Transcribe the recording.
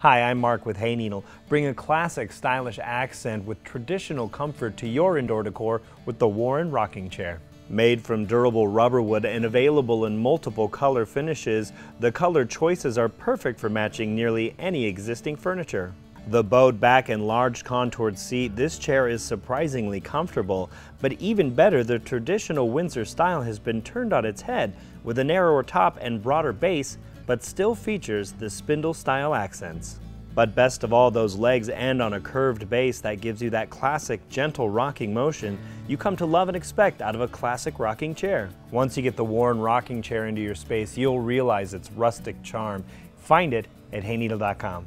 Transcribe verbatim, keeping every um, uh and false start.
Hi, I'm Mark with Hayneedle. Bring a classic, stylish accent with traditional comfort to your indoor decor with the Warren Rocking Chair. Made from durable rubber wood and available in multiple color finishes, the color choices are perfect for matching nearly any existing furniture. The bowed back and large contoured seat, this chair is surprisingly comfortable. But even better, the traditional Windsor style has been turned on its head with a narrower top and broader base, but still features the spindle-style accents. But best of all, those legs end on a curved base that gives you that classic gentle rocking motion you come to love and expect out of a classic rocking chair. Once you get the Warren Rocking Chair into your space, you'll realize its rustic charm. Find it at hayneedle dot com.